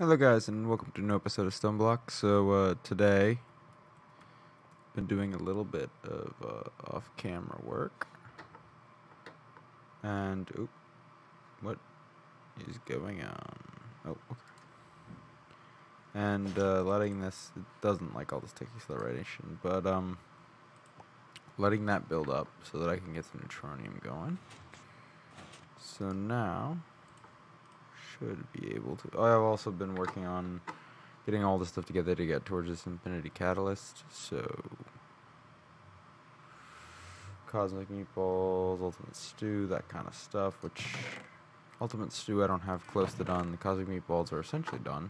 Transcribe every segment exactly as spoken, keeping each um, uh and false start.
Hello guys, and welcome to a new episode of StoneBlock. So uh, today, been doing a little bit of uh, off-camera work, and oop, what is going on? Oh, okay. And uh, letting this, it doesn't like all this tech acceleration, but um, letting that build up so that I can get some Neutronium going. So now. Should be able to. I've also been working on getting all this stuff together to get towards this infinity catalyst. So, cosmic meatballs, ultimate stew, that kind of stuff. Which ultimate stew I don't have close to done. The cosmic meatballs are essentially done.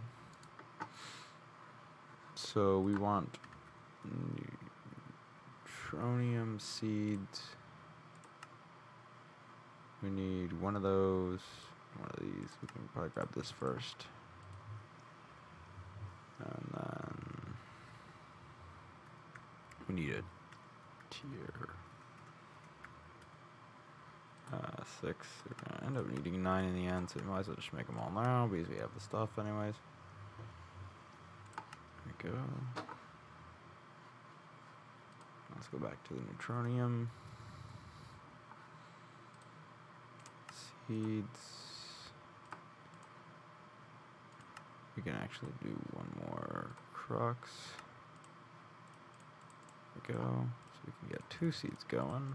So we want neutronium seeds. We need one of those. One of these, we can probably grab this first. And then we need a tier uh, six. We're gonna end up needing nine in the end, so we might as well just make them all now because we have the stuff, anyways. There we go. Let's go back to the neutronium seeds. We can actually do one more crux. There we go. So we can get two seeds going.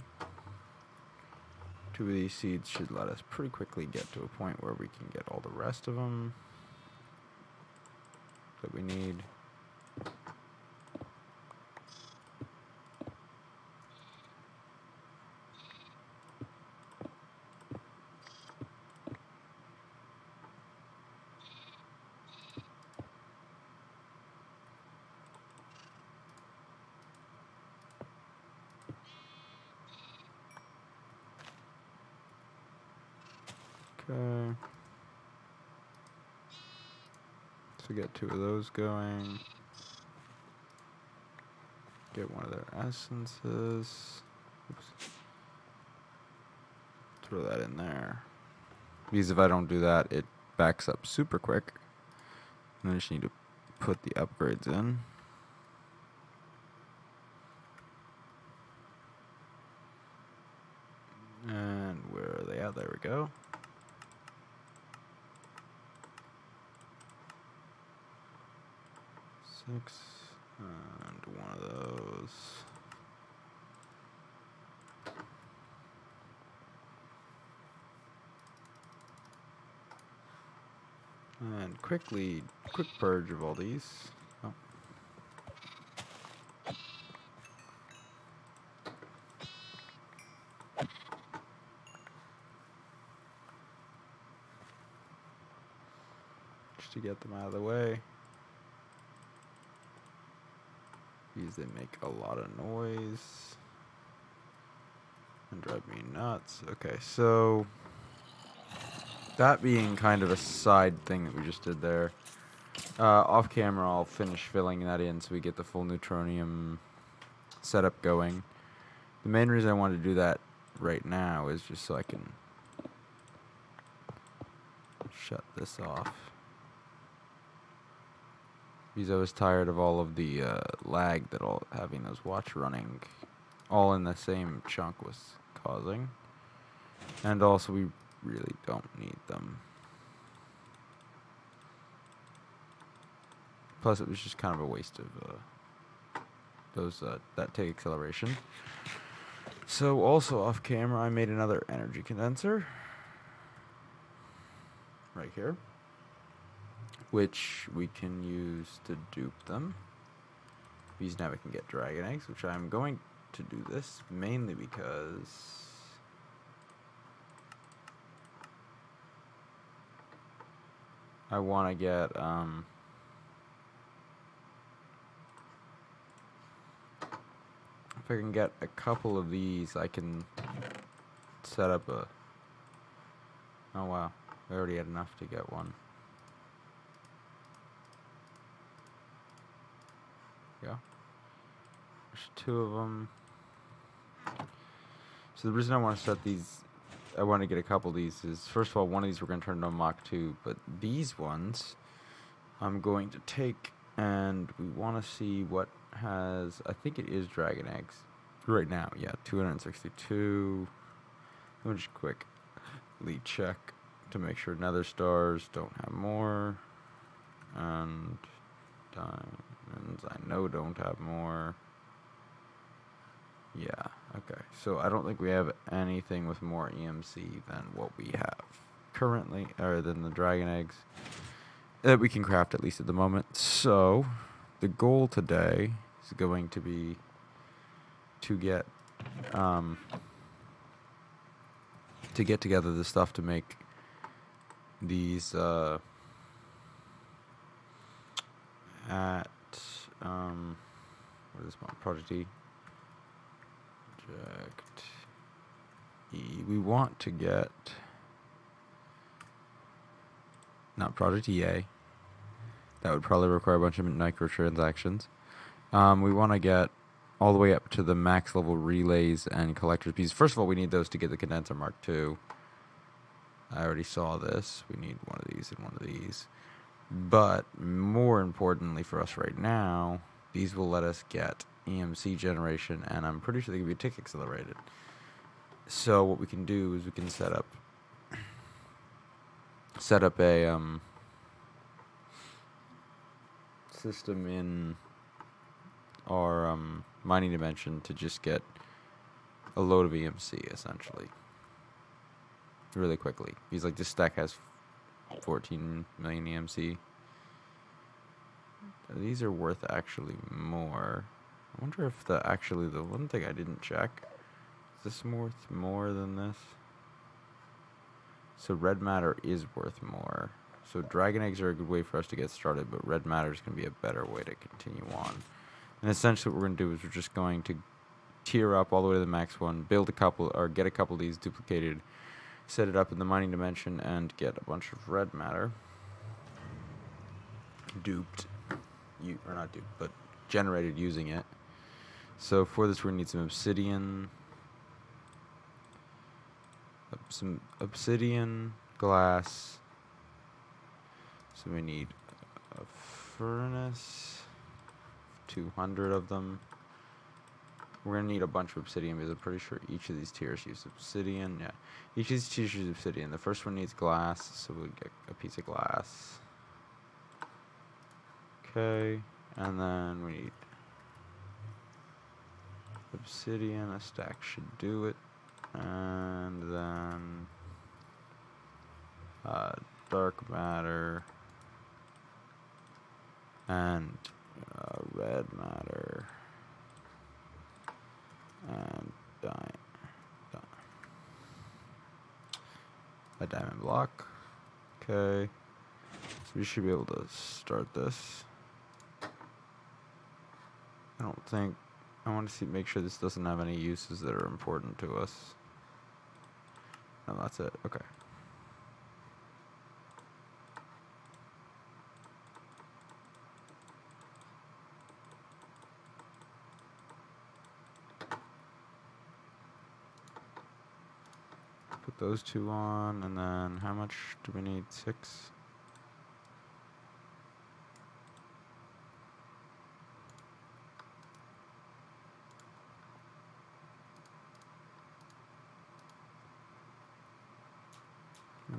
Two of these seeds should let us pretty quickly get to a point where we can get all the rest of them that we need. Okay. So get two of those going. Get one of their essences. Oops. Throw that in there. Because if I don't do that, it backs up super quick. And I just need to put the upgrades in. And where are they at? There we go. Six, and one of those. And quickly, quick purge of all these. Oh. Just to get them out of the way. Because they make a lot of noise and drive me nuts. Okay, so that being kind of a side thing that we just did there, uh, off camera I'll finish filling that in so we get the full neutronium setup going. The main reason I wanted to do that right now is just so I can shut this off. Because I was tired of all of the uh, lag that all having those watch running all in the same chunk was causing. And also we really don't need them. Plus it was just kind of a waste of uh, those uh, that take acceleration. So also off camera I made another energy condenser. Right here. Which we can use to dupe them. These now we can get dragon eggs, which I'm going to do this mainly because I want to get um, if I can get a couple of these, I can set up a. Oh wow, we already had enough to get one. There's two of them. So the reason I want to set these, I want to get a couple of these is, first of all, one of these we're going to turn into a Mach two, but these ones I'm going to take, and we want to see what has, I think it is dragon eggs right now. Yeah, two hundred sixty-two. Let me just quickly check to make sure nether stars don't have more. And diamonds I know don't have more. Yeah, okay. So I don't think we have anything with more E M C than what we have currently, or than the dragon eggs that we can craft, at least at the moment. So the goal today is going to be to get um, to get together the stuff to make these uh, at um, what is this one? Project E. Project E. We want to get not Project E A. That would probably require a bunch of microtransactions. Um, we want to get all the way up to the max level relays and collector's pieces. First of all, we need those to get the condenser Mark two. I already saw this. We need one of these and one of these. But more importantly for us right now, these will let us get E M C generation, and I'm pretty sure they can be tick accelerated. So what we can do is we can set up set up a um, system in our um, mining dimension to just get a load of E M C essentially really quickly. He's like, this stack has fourteen million E M C. These are worth actually more. I wonder if the actually the one thing I didn't check, is this worth more than this? So red matter is worth more. So dragon eggs are a good way for us to get started, but red matter is going to be a better way to continue on. And essentially what we're going to do is we're just going to tier up all the way to the max one, build a couple, or get a couple of these duplicated, set it up in the mining dimension, and get a bunch of red matter. Duped. You, or not duped, but generated using it. So for this we're going to need some obsidian. Some obsidian, glass. So we need a furnace, two hundred of them. We're going to need a bunch of obsidian because I'm pretty sure each of these tiers uses obsidian. Yeah, each of these tiers uses obsidian. The first one needs glass, so we'll get a piece of glass. Okay, and then we need obsidian. A stack should do it. And then uh, dark matter and uh, red matter and di di a diamond block. Okay, so we should be able to start this. I don't think I want to see make sure this doesn't have any uses that are important to us. No, that's it. Okay. Put those two on, and then how much do we need? Six?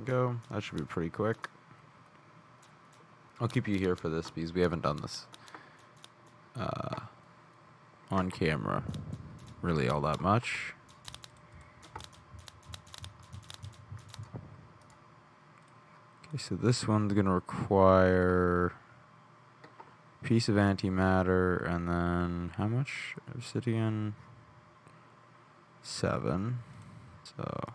Go. That should be pretty quick. I'll keep you here for this because we haven't done this uh, on camera really all that much. Okay, so this one's going to require a piece of antimatter and then how much? Obsidian? Seven. So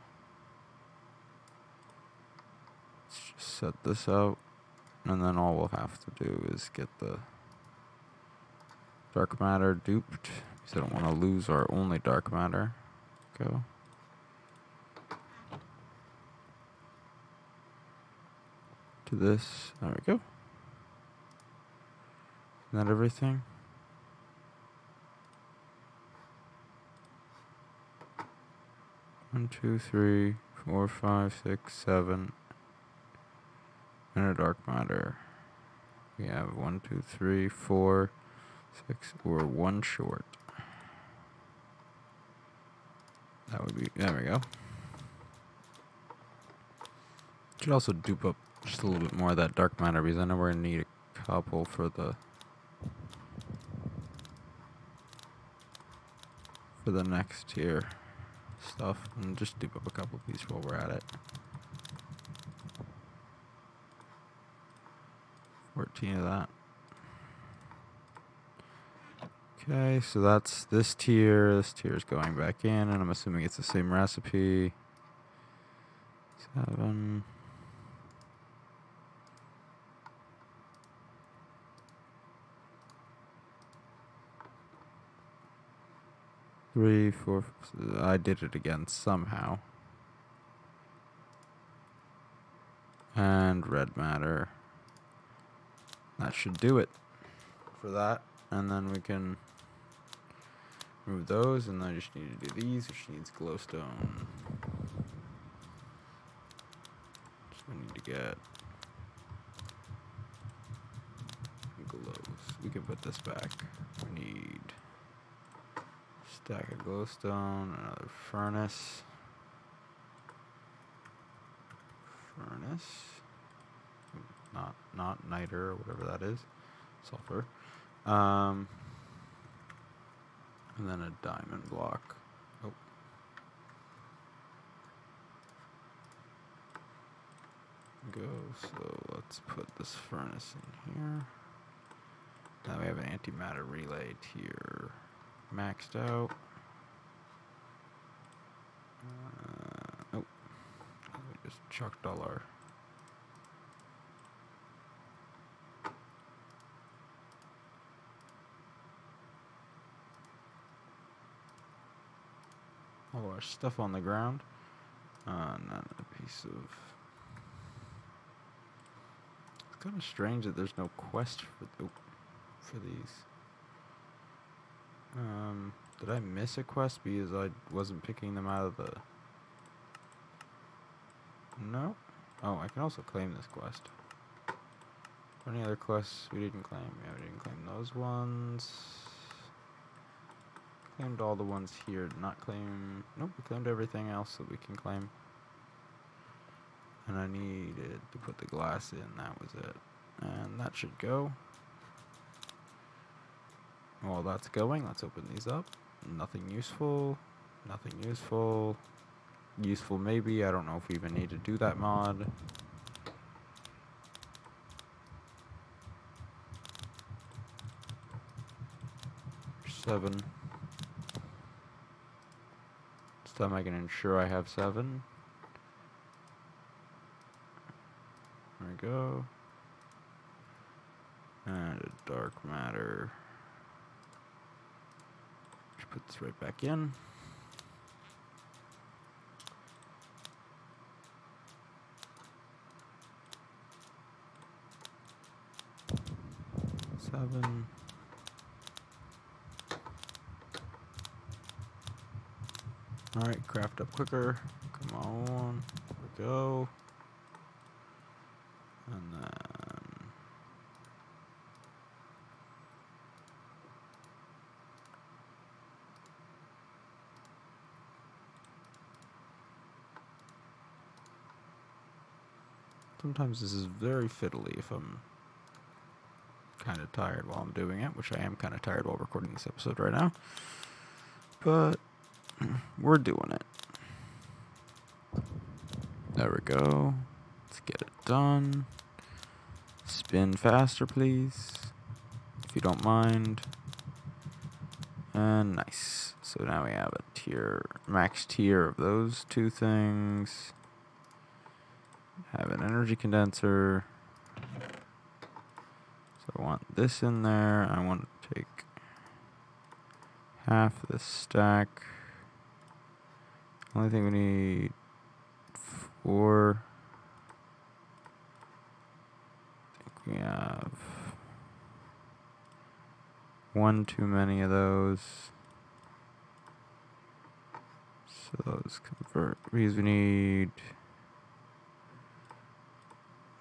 set this out, and then all we'll have to do is get the dark matter duped, because I don't want to lose our only dark matter. Go. To this. There we go. Isn't that everything? One, two, three, four, five, six, seven. And a dark matter. we have one, two, three, four, six, or one short. That would be, there we go. Should also dupe up just a little bit more of that dark matter, because I know we're gonna need a couple for the for the next tier stuff, and just dupe up a couple of these while we're at it. fourteen of that. Okay, so that's this tier. This tier is going back in, and I'm assuming it's the same recipe. Seven. Three, four, I did it again somehow. And red matter. That should do it for that. And then we can move those, and I just need to do these, which needs glowstone. So we need to get glows. We can put this back. We need stack of glowstone, another furnace. Furnace. Not not niter or whatever that is. Sulfur. Um and then a diamond block. Oh. Go, so let's put this furnace in here. Now we have an antimatter relay tier maxed out. Uh, oh, we just chucked all our all our stuff on the ground. Uh, not a piece of. It's kind of strange that there's no quest for th oh, for these. Um, did I miss a quest because I wasn't picking them out of the... No? Oh, I can also claim this quest. Or any other quests we didn't claim? Yeah, we didn't claim those ones. Claimed all the ones here, did not claim... Nope, we claimed everything else that we can claim. And I needed to put the glass in, that was it. And that should go. While that's going, let's open these up. Nothing useful. Nothing useful. Useful maybe. I don't know if we even need to do that mod. Seven. This time I can ensure I have seven. There we go. And a dark matter. Put this right back in. Seven. All right, craft up quicker. Come on, here we go. And then. Sometimes this is very fiddly if I'm kind of tired while I'm doing it, which I am kind of tired while recording this episode right now. But we're doing it. There we go. Let's get it done. Spin faster, please, if you don't mind. And nice. So now we have a tier, max tier of those two things. Have an energy condenser. So I want this in there. I want to take half the stack. Only thing we need four. I think we have one too many of those. So those convert because we need.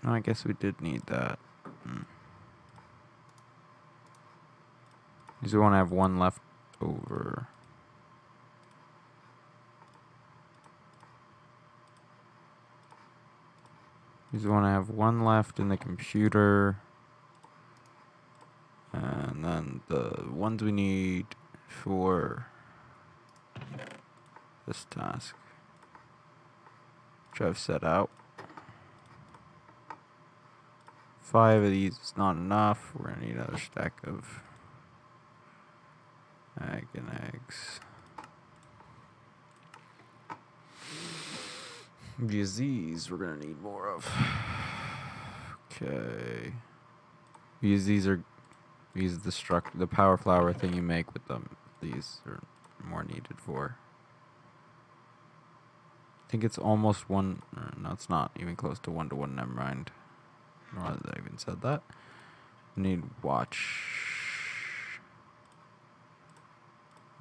No, I guess we did need that. Mm. Because we want to have one left over. Because we want to have one left in the computer. And then the ones we need for this task, which I've set out. Five of these is not enough. We're gonna need another stack of egg and eggs. Because these we're gonna need more of. Okay. Because these are these the struct the power flower thing you make with them. These are more needed for. I think it's almost one. No, it's not even close to one to one. Never mind. Why did I even said that? Need watch.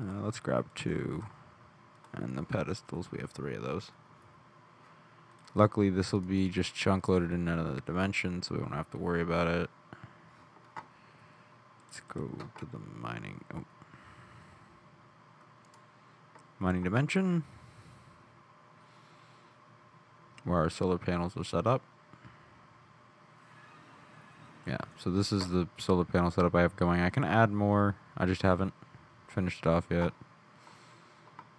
Uh, let's grab two. And the pedestals. We have three of those. Luckily, this will be just chunk loaded in another dimension, so we won't have to worry about it. Let's go to the mining. Oh. Mining dimension. Where our solar panels are set up. Yeah, so this is the solar panel setup I have going. I can add more. I just haven't finished it off yet.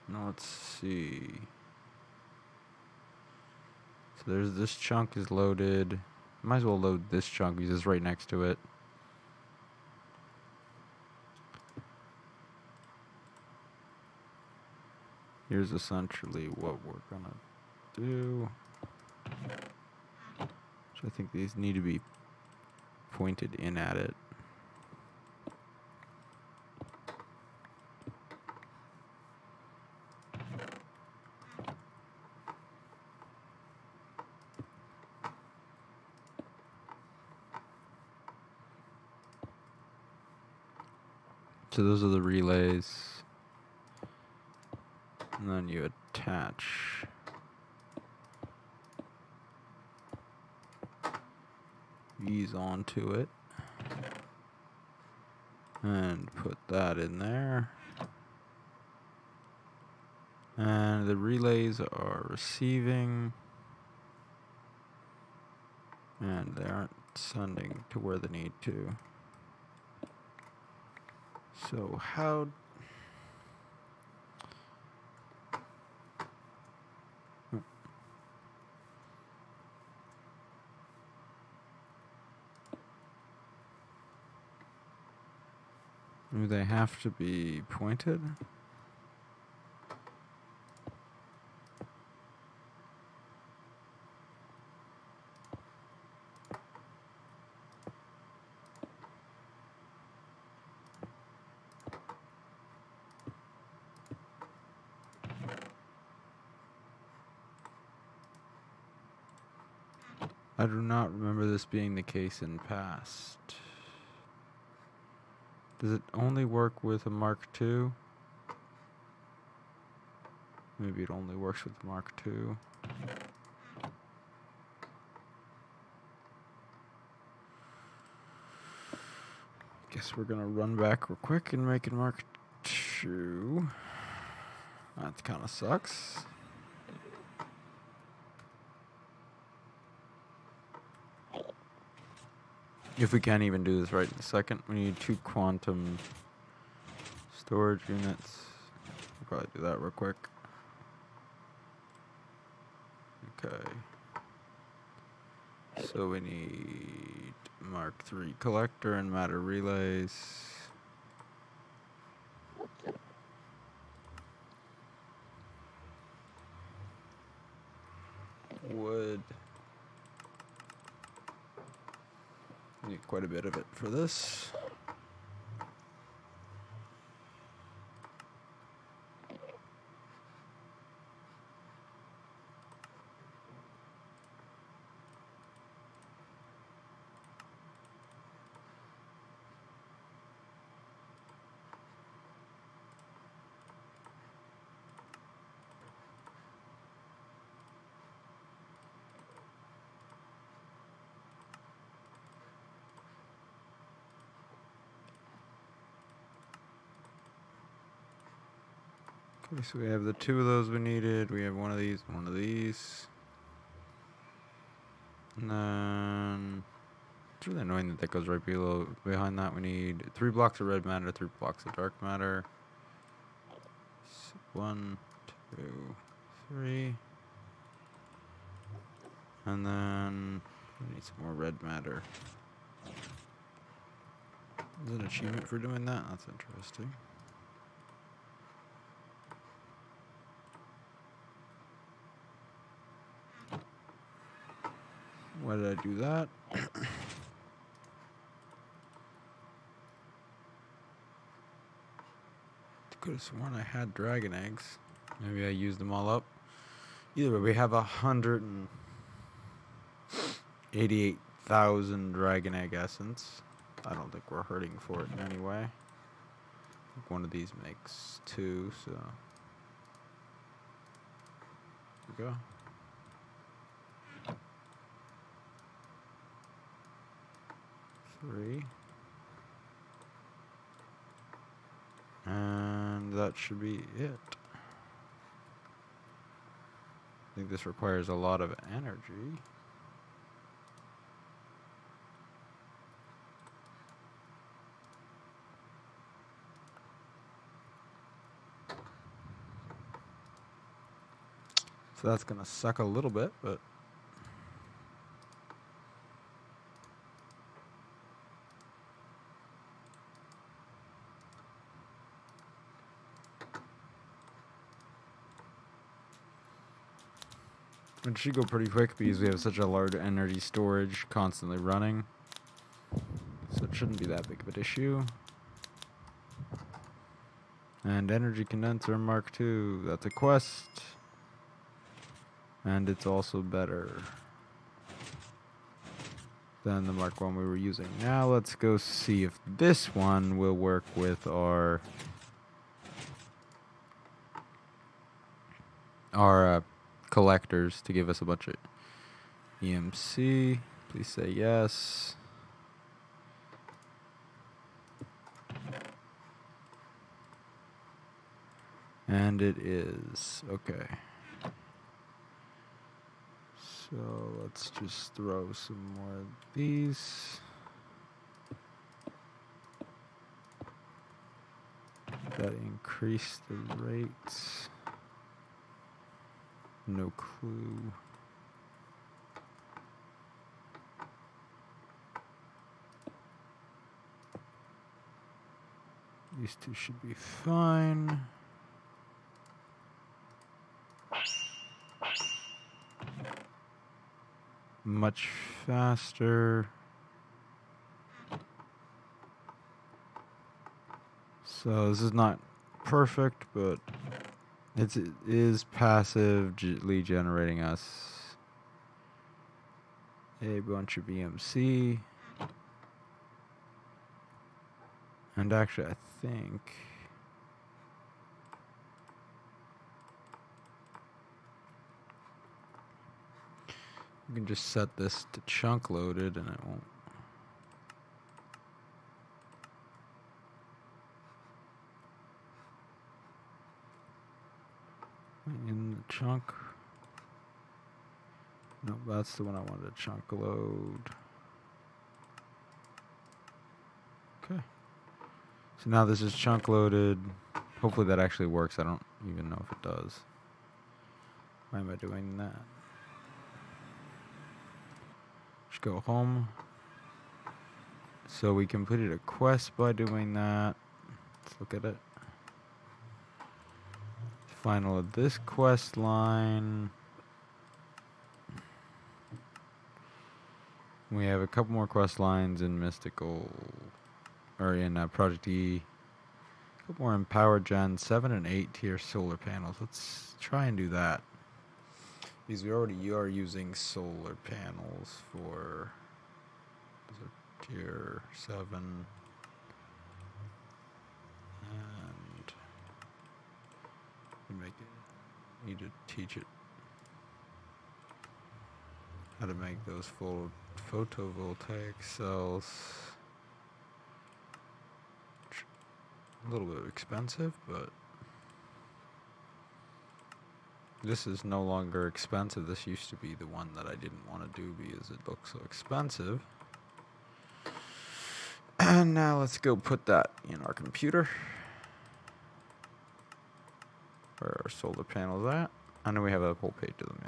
Now let's see. So there's this chunk is loaded. Might as well load this chunk because it's right next to it. Here's essentially what we're gonna do. So I think these need to be pointed in at it. So those are the relays. And then you attach. These onto it and put that in there, and the relays are receiving and they aren't sending to where they need to. So how do they have to be pointed? I do not remember this being the case in past. Does it only work with a Mark two? Maybe it only works with Mark two. Guess we're gonna run back real quick and make it Mark two. That kinda sucks. If we can't even do this right in a second, we need two quantum storage units. We'll probably do that real quick. Okay. So we need Mark three collector and matter relays. Wood. Need quite a bit of it for this. Okay, so we have the two of those we needed. We have one of these, one of these. And then it's really annoying that that goes right below. Behind that, we need three blocks of red matter, three blocks of dark matter. So one, two, three. And then we need some more red matter. Is that an achievement for doing that? That's interesting. Why did I do that? Could have sworn I had dragon eggs. Maybe I used them all up. Either way, we have a hundred and eighty-eight thousand dragon egg essence. I don't think we're hurting for it in any way. I think one of these makes two, so there we go. Three. And that should be it. I think this requires a lot of energy. So that's going to suck a little bit, but it should go pretty quick because we have such a large energy storage constantly running. So it shouldn't be that big of an issue. And Energy Condenser Mark two. That's a quest. And it's also better than the Mark one we were using. Now let's go see if this one will work with our... Our... Uh, collectors to give us a bunch of E M C. Please say yes. And it is. Okay. So let's just throw some more of these. That increased the rates. No clue. These two should be fine. Much faster. So this is not perfect, but It's, it is passively generating us a bunch of E M C. And actually, I think we can just set this to chunk loaded and it won't. In the chunk. No, nope, that's the one I wanted to chunk load. Okay. So now this is chunk loaded. Hopefully that actually works. I don't even know if it does. Why am I doing that? Just go home. So we completed a quest by doing that. Let's look at it. Final of this quest line. We have a couple more quest lines in Mystical, or in uh, Project E. A couple more in Power Gen seven and eight tier solar panels. Let's try and do that, because we already are using solar panels for tier seven. Make it. Need to teach it how to make those full photovoltaic cells. A little bit expensive, but This is no longer expensive. This used to be the one that I didn't want to do because it looks so expensive. And now let's go put that in our computer. Where are our solar panels at? I know we have a whole page of them,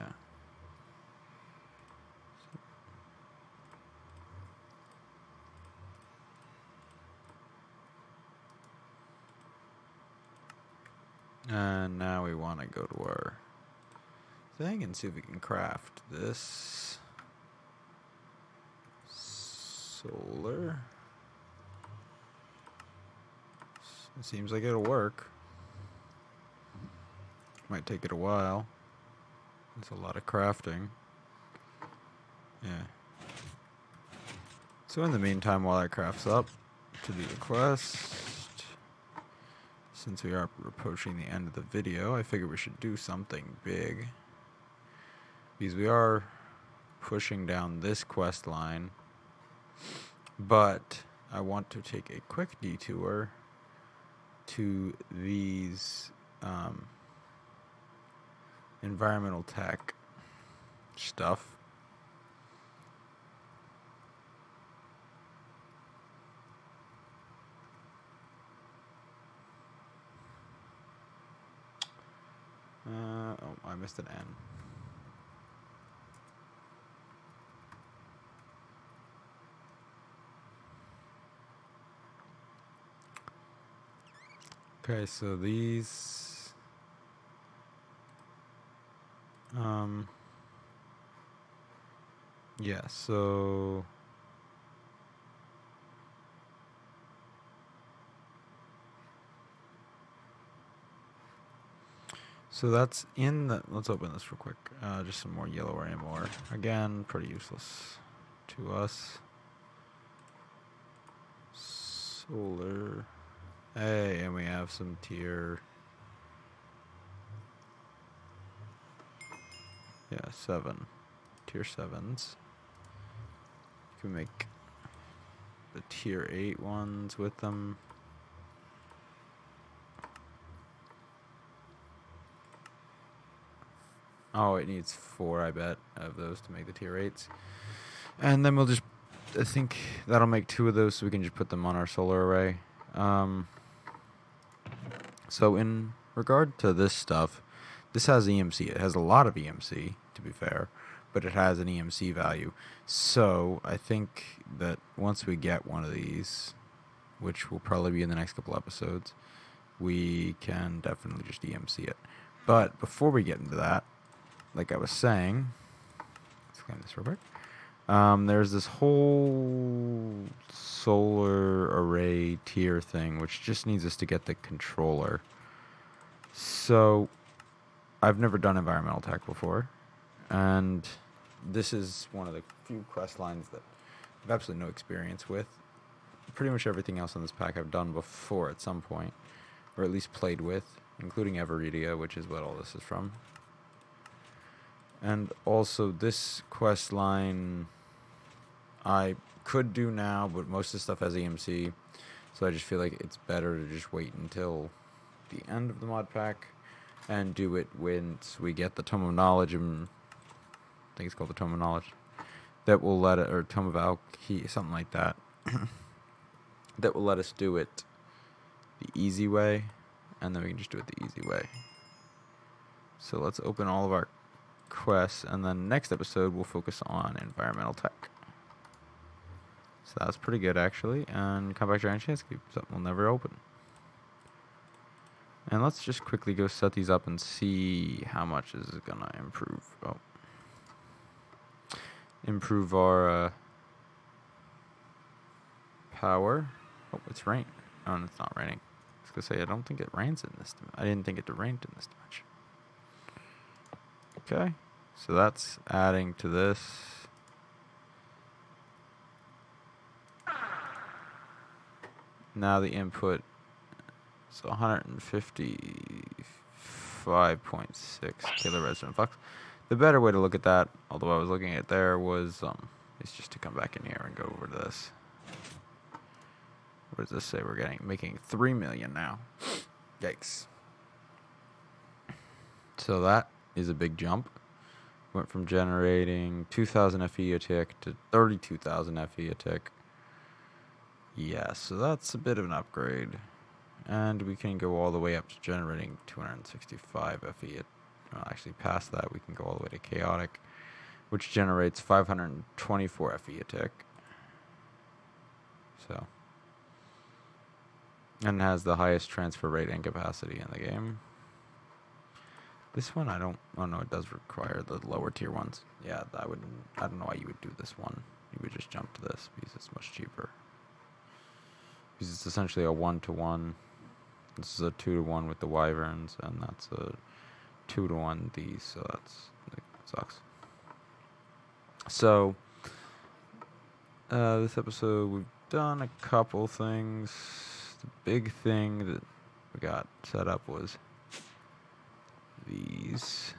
yeah. And now we want to go to our thing and see if we can craft this solar. It seems like it'll work. Might take it a while. There's a lot of crafting. Yeah. So in the meantime, while that crafts up to the request, since we are approaching the end of the video, I figure we should do something big. Because we are pushing down this quest line. But I want to take a quick detour to these um, environmental tech stuff. Uh, oh, I missed an N. Okay, so these um yeah, so So that's in the, let's open this real quick, uh, just some more yellow RAM ore. Again, pretty useless to us. Solar, hey, and we have some tier, yeah, seven, tier sevens. You can make the tier eight ones with them. Oh, it needs four, I bet, of those to make the tier eights. And then we'll just, I think that'll make two of those, so we can just put them on our solar array. Um, so in regard to this stuff, this has E M C. It has a lot of E M C, to be fair, but it has an E M C value. So I think that once we get one of these, which will probably be in the next couple episodes, we can definitely just E M C it. But before we get into that, like I was saying, let's claim this real quick. Um, there's this whole solar array tier thing, which just needs us to get the controller. So, I've never done environmental tech before, and this is one of the few quest lines that I've absolutely no experience with. Pretty much everything else in this pack I've done before at some point, or at least played with, including Everidia, which is what all this is from. And also this quest line I could do now, but most of the stuff has E M C, so I just feel like it's better to just wait until the end of the mod pack and do it once we get the Tome of Knowledge, and I think it's called the Tome of Knowledge, that will let it, or Tome of Alchemy, something like that, that will let us do it the easy way, and then we can just do it the easy way. So let's open all of our quests, and then next episode we'll focus on environmental tech. So that was pretty good, actually. And come back to our chance keep, something will never open. And let's just quickly go set these up and see how much is gonna improve. Oh, improve our uh, power. Oh, it's rain. Oh, and it's not raining. I was gonna say I don't think it rains in this. I didn't think it rained in this dimension. Okay, so that's adding to this. Now the input is one fifty-five point six kilo Resident Flux. The better way to look at that, although I was looking at it there, was um, it's just to come back in here and go over to this. What does this say? We're getting making three million now. Yikes. So that is a big jump. Went from generating two thousand F E a tick to thirty-two thousand F E a tick. Yeah, so that's a bit of an upgrade. And we can go all the way up to generating two hundred sixty-five F E. Well, actually, past that, we can go all the way to chaotic, which generates five hundred twenty-four F E a tick. So. And has the highest transfer rate and capacity in the game. This one I don't. Oh no, it does require the lower tier ones. Yeah, that would. I don't know why you would do this one. You would just jump to this because it's much cheaper. Because it's essentially a one to one. This is a two to one with the wyverns, and that's a two to one these. So that's like, sucks. So uh, this episode we've done a couple things. The big thing that we got set up was. These,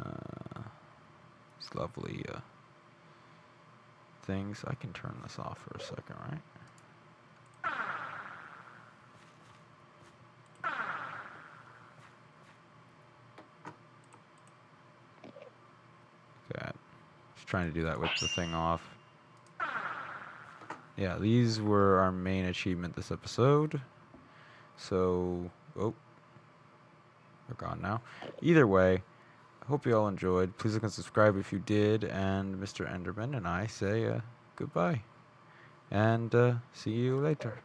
uh, these lovely uh, things. I can turn this off for a second, right? Okay, just trying to do that with the thing off. Yeah, these were our main achievement this episode. So, oh. They're gone now. Either way, I hope you all enjoyed. Please like and subscribe if you did. And Mister Enderman and I say uh, goodbye. And uh, see you later.